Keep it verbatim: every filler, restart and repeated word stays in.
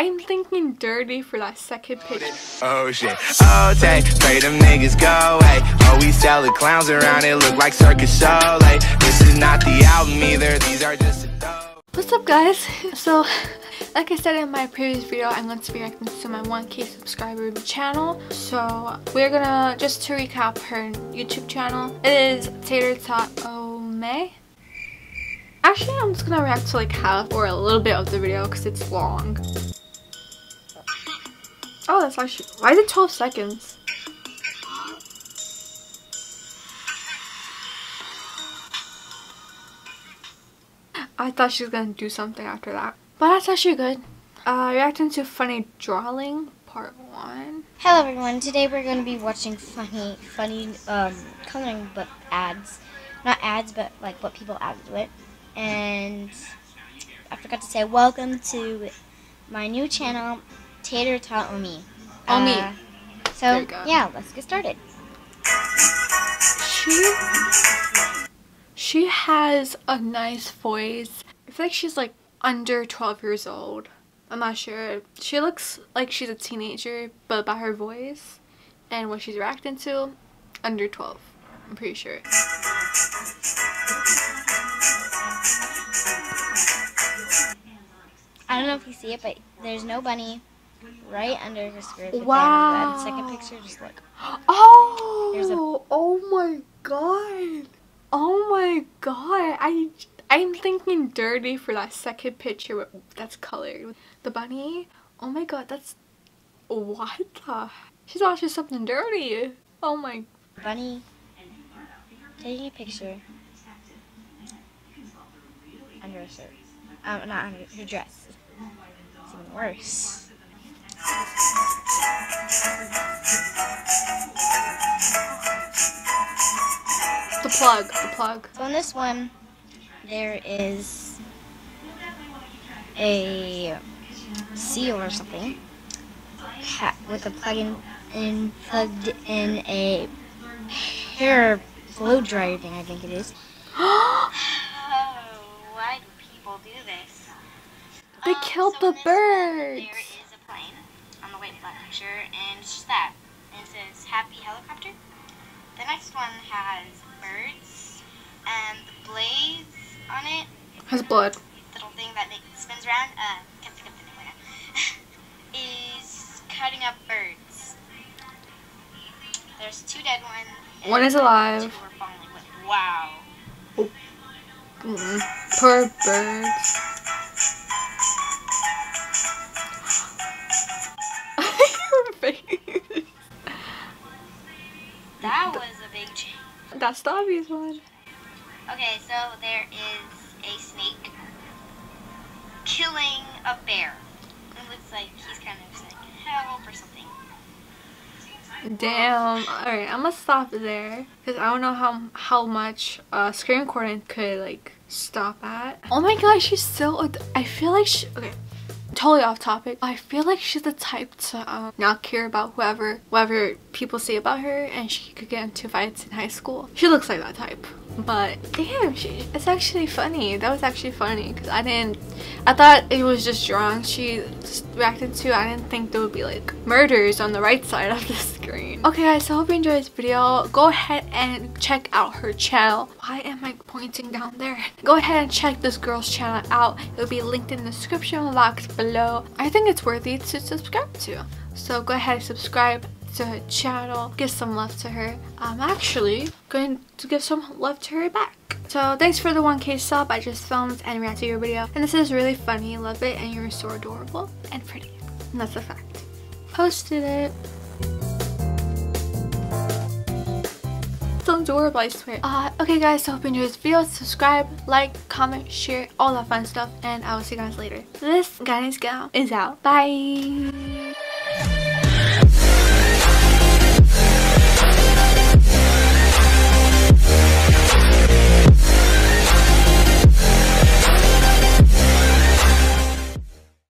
I'm thinking Dirty for that second picture. Oh shit. Oh, take, pray them niggas go away. Oh, we sell the clowns around, it look like circus show. Like, this is not the album either, these are just a dope. What's up, guys? So, like I said in my previous video, I'm going to be reacting to my one K subscriber channel. So, we're gonna, just to recap her YouTube channel, it is Tater Tot O May. Actually, I'm just gonna react to like half or a little bit of the video because it's long. Oh, that's actually, why is it twelve seconds? I thought she was gonna do something after that. But that's actually good. Uh, reacting to Funny Drawing Part one. Hello everyone, today we're gonna be watching funny, funny um, coloring book ads. Not ads, but like what people added to it. And I forgot to say, welcome to my new channel, Tater Tot O May. O May. Uh, so yeah, let's get started. She she has a nice voice. I feel like she's like under twelve years old. I'm not sure. She looks like she's a teenager, but by her voice and what she's reacting to, under twelve. I'm pretty sure. I don't know if you see it, but there's no bunny right under her skirt. Wow. That second picture, just look. Oh! There's a oh my god! Oh my god! I, I'm thinking Dirty for that second picture that's colored. The bunny? Oh my god, that's... What the... She thought she was something dirty! Oh my... Bunny. Taking a picture. Under her shirt. Um, not under her dress. It's even worse. The plug, the plug. So on this one, there is a seal or something hat with a plug in, in plugged in a hair blow dryer thing, I think it is. Oh, why do people do this? They um, killed so the birds. One, there is a plane on the white picture, and it's just that. And it says happy helicopter. The next one has birds and the blaze on it. Has blood. Little thing that makes, spins around. Uh, can't think of the name right now. Is cutting up birds. There's two dead ones. One is alive. Two were falling with it. Wow. Oh. Mm-mm. Poor birds. Your face. That was a big change. That's the obvious one. Okay, so there is a snake killing a bear. It looks like he's kind of like help or something. Damn. Alright, I'm gonna stop there because I don't know how how much uh, screen recording could like stop at. Oh my god, she's so... I feel like she... Okay. Totally off topic. I feel like she's the type to um, not care about whoever whatever people say about her, and she could get into fights in high school. She looks like that type. But damn, she, it's actually funny. That was actually funny because I didn't... I thought it was just drawn. She reacted to... I didn't think there would be like murders on the right side of the screen. Okay guys, so I hope you enjoyed this video. Go ahead and check out her channel. Why am I pointing down there? Go ahead and check this girl's channel out. It'll be linked in the description box below. I think it's worthy to subscribe to, so go ahead and subscribe to her channel, give some love to her. I'm actually going to give some love to her back. So thanks for the one K sub. I just filmed and reacted to your video, and this is really funny, love it, and you're so adorable and pretty, and that's a fact. Posted it. So adorable, I swear. Uh, okay guys, so hope you enjoyed this video. Subscribe, like, comment, share, all that fun stuff, and I will see you guys later. This guidance gal is out. Bye.